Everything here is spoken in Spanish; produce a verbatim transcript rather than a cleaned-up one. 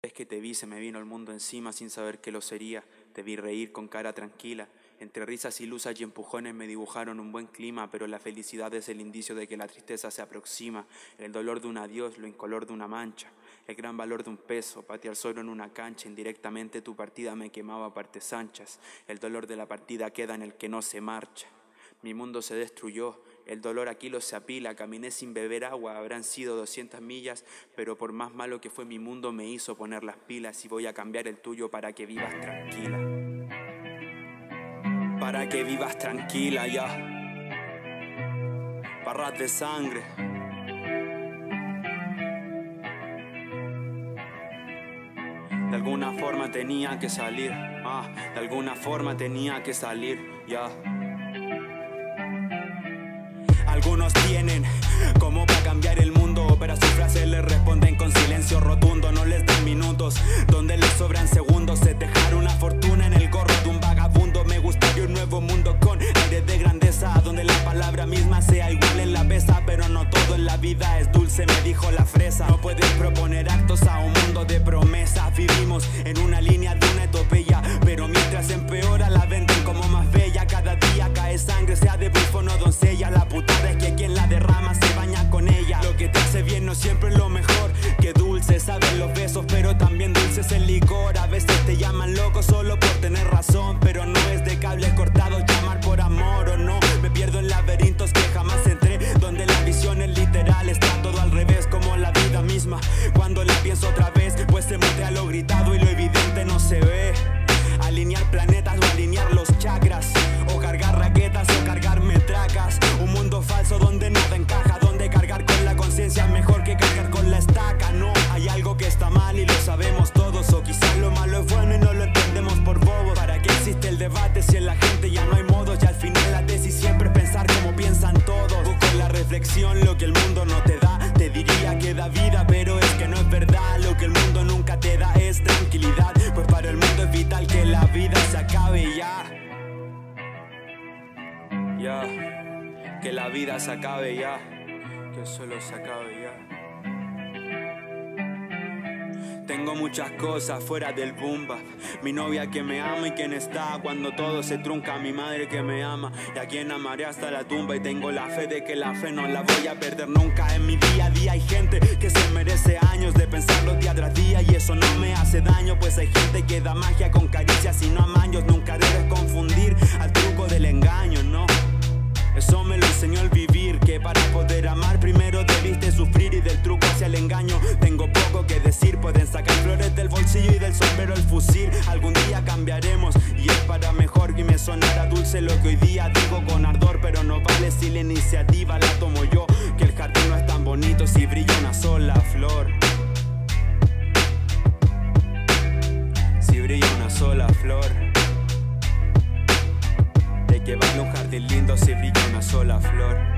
Es que te vi, se me vino el mundo encima sin saber que lo sería. Te vi reír con cara tranquila. Entre risas ilusas y empujones me dibujaron un buen clima, pero la felicidad es el indicio de que la tristeza se aproxima. El dolor de un adiós, lo incolor de una mancha, el gran valor de un peso, patear solo en una cancha. Indirectamente tu partida me quemaba a partes anchas. El dolor de la partida queda en el que no se marcha. Mi mundo se destruyó, el dolor a kilos se apila, caminé sin beber agua, habrán sido doscientas millas, pero por más malo que fue mi mundo me hizo poner las pilas y voy a cambiar el tuyo para que vivas tranquila. Para que vivas tranquila ya, barras de sangre. De alguna forma tenía que salir, ah, de alguna forma tenía que salir ya. Algunos tienen como para cambiar el mundo, pero a sus frases les responden con silencio rotundo. No les dan minutos donde les sobran segundos. Es dejar una fortuna en el gorro de un vagabundo. Me gustaría un nuevo mundo con aire de grandeza, donde la palabra misma sea igual en la mesa. Pero no todo en la vida es dulce, me dijo la fresa. No puedes proponer actos a un mundo de promesas. Vivimos en una línea de una epopeya, pero mientras empeora la venden como más bella. Cada día cae sangre, sea de bufón o doncella. La putada es que quien la derrama se baña con ella. Lo que te hace bien no siempre es lo mejor. Que dulce saben los besos, pero también dulce es el licor. A veces te llaman loco solo por tener razón, pero no es de cables cortados llamar por amor o no. Me pierdo en laberintos que jamás entré, donde la visión es literal, está todo al revés, como la vida misma. Cuando la pienso otra vez, pues se muestra lo gritado y lo evidente no se ve. Alinear planetas o alinear los chakras, o cargar raquetas o cargar metracas. Un mundo falso donde nada encaja, donde cargar con la conciencia es mejor que cargar con la estaca. No, hay algo que está mal y lo sabemos todos, o quizás lo malo es bueno y no lo entendemos por bobos. ¿Para qué existe el debate si en la gente ya no hay modos? Y al final la tesis siempre es pensar como piensan todos. Busco en la reflexión lo que el mundo no te da. Te diría que da vida, pero es que no es verdad. Lo que el mundo nunca te da es tranquilidad, pues para el mundo es vital que la vida se acabe ya. Ya, que la vida se acabe ya, que solo se acabe ya. Tengo muchas cosas fuera del boom bap. Mi novia que me ama y quien está cuando todo se trunca. Mi madre que me ama y a quien amaré hasta la tumba. Y tengo la fe de que la fe no la voy a perder nunca. En mi día a día hay gente que se merece años de pensarlo día tras día, y eso no me hace daño, pues hay gente que da magia con caricias y no amaños. Nunca debes confundir al truco del engaño, no. Eso me lo enseñó el vivir, que para poder amar primero debiste sufrir, y del truco hacia el engaño tengo poco que decir. Pueden sacar flores del bolsillo y del sombrero el fusil. Algún día cambiaremos y es para mejor, y me sonará dulce lo que hoy día digo con ardor. Pero no vale si la iniciativa la tomo yo, que el jardín no es tan bonito si brilla una sola flor. Si brilla una sola flor. Que vale un jardín lindo si brilla una sola flor.